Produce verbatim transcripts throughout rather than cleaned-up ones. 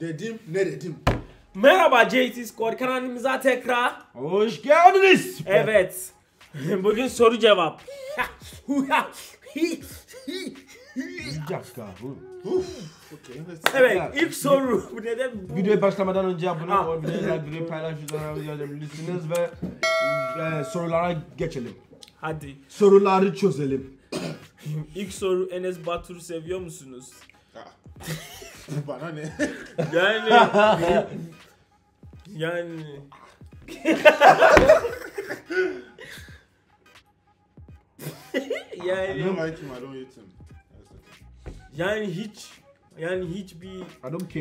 Dedim ne dedim? Merhaba J T Korkan Hanım'ıza tekrar hoş geldiniz. Evet. Bugün soru cevap. Evet, ilk soru. Bu neden? Videoya başlamadan önce abone olmayı, videoyu paylaşmayı yazabilirsiniz ve e, sorulara geçelim. Hadi. Soruları çözelim. İlk soru, Enes Batur'u seviyor musunuz? Bana ne? Yani yani yani yani hiç yani hiçbir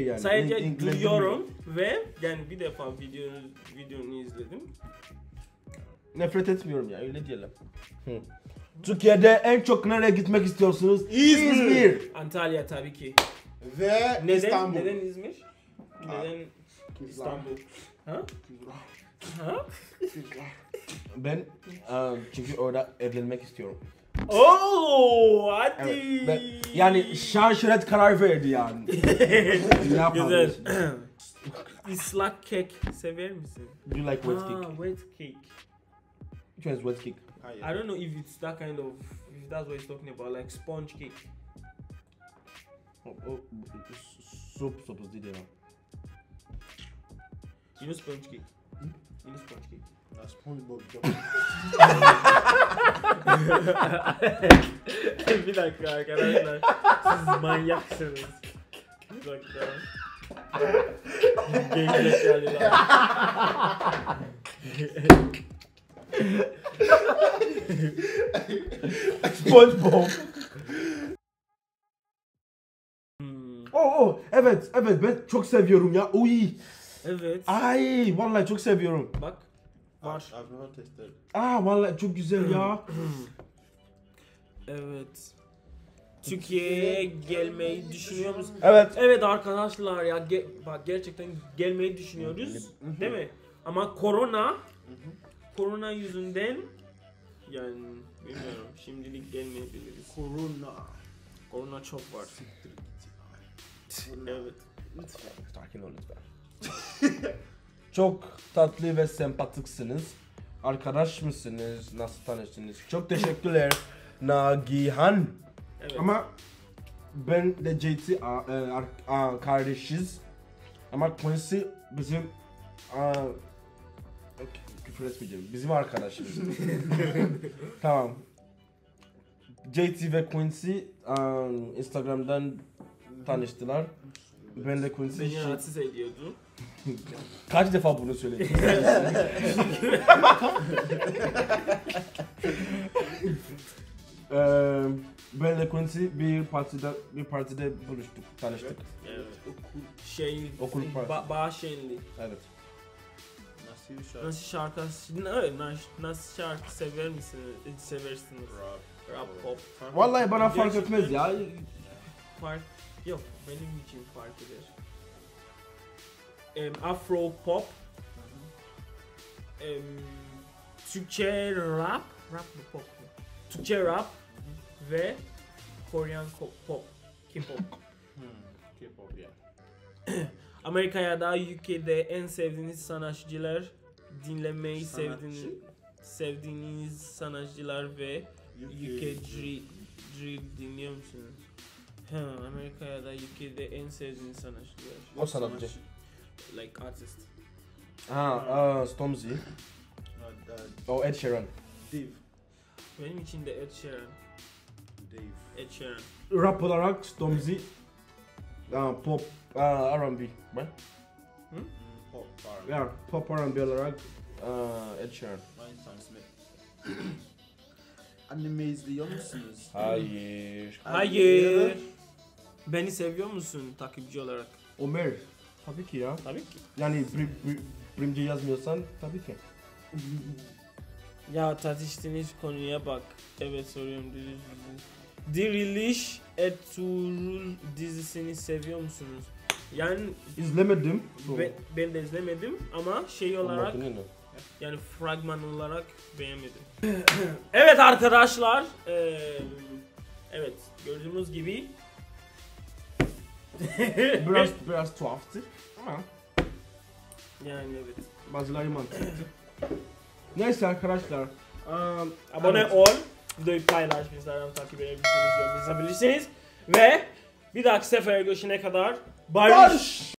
yani. Sadece duyuyorum ve yani bir defa videonu videonu izledim. Nefret etmiyorum ya, öyle diyelim. Türkiye'de en çok nereye gitmek istiyorsunuz? İzmir. İzmir. Antalya tabii ki. Ve neden, İstanbul. Neden İzmir? Aa, neden kızlar. İstanbul? Ha? Kızlar. Ha? Kızlar. Ben um, çünkü orada evlenmek istiyorum. Oo, hadi. Evet, ben, yani şaşıret karar verdi yani. Güzel. Islak kek sever misin? Do you like wet ah, cake? Wet cake. Which one's wet cake? Ah, yeah. I don't know if it's that kind of, if that's what he's talking about, like sponge cake. Oh, soap, soap is there. You know sponge cake? Hmm? You know sponge cake? That's SpongeBob. I feel like I can't like. This is my reaction. Like that. Game just really loud. SpongeBob. Oh, evet evet ben çok seviyorum ya. Uy. Evet. Ay vallahi çok seviyorum. Bak. Var. Aa vallahi çok güzel ya. Evet. Türkiye'ye gelmeyi düşünüyor musun? Evet. Evet arkadaşlar ya ge bak gerçekten gelmeyi düşünüyoruz. Değil mi? Ama korona korona yüzünden yani bilmiyorum şimdilik gelmeyebiliriz. Korona. Korona çok var. Evet. Sakin olun lütfen. Çok tatlı ve sempatiksiniz. Arkadaş mısınız? Nasıl tanıştınız? Çok teşekkürler Nagihan. Evet. Ama ben de J T a, a, a, kardeşiz. Ama Quincy bizim a, küfür etmeyeceğim. Bizim arkadaşımız. Tamam. J T ve Quincy a, Instagram'dan tanıştılar. Ben de Quincy beni rahatsız ediyordu. Kaç defa bunu söyledim. ee, ben de Quincy bir partide bir partide buluştuk, tanıştık. Evet. Evet. Okul şey okul ba Bahşenli. Evet. Nasıl şarkı? Nasıl şarkı? Nasıl şarkı sever misiniz? Seversiniz. Rap, rap, pop. Vallahi bana fark etmez ya. Fark yok, benim için fark eder. Um, Afro pop, um, Türkçe rap, rap mı pop mu? Türkçe rap Hı-hı. ve Korean pop, K-pop. K-pop yeah. Amerika ya da U K'de en sevdiğiniz sanatçılar, dinlemeyi Sanatçı. sevdiğiniz, sevdiğiniz sanatçılar ve U K drill dinliyor musunuz? Ha, Amerika'ya da U K'de en sevdiğin sanatçılar. O sanatçı. Like artist. Ha, uh, Stormzy. Oh, Ed Sheeran. Dave. Benim için de Ed Sheeran. Dave. Ed Sheeran. Rap olarak Stormzy, uh, pop, uh, R and B. Hmm? Hmm, pop R and B. Yeah, pop R and B olarak uh, Ed Sheeran. Annemi izliyor musunuz? Hayır. Hayır. Beni seviyor musun takipçi olarak? Ömer, tabii ki ya. Tabii ki. Yani birinci yazmıyorsan tabii ki. Ya tartıştığınız konuya bak. Evet soruyorum. Diriliş Etur dizisini seviyor musunuz? Yani izlemedim. Ben, ben de izlemedim ama şey olarak. Yani fragman olarak beğenmedim. Evet arkadaşlar. Ee, evet gördüğünüz gibi Biraz biraz tuhaftır ama yani evet. Bazıları mantıklı. Neyse arkadaşlar. Um, abone evet. ol, videoyu paylaş, bizlerden takip edebilirsiniz, yorum yazabilirsiniz ve bir dahaki sefere görüşene kadar barış. barış.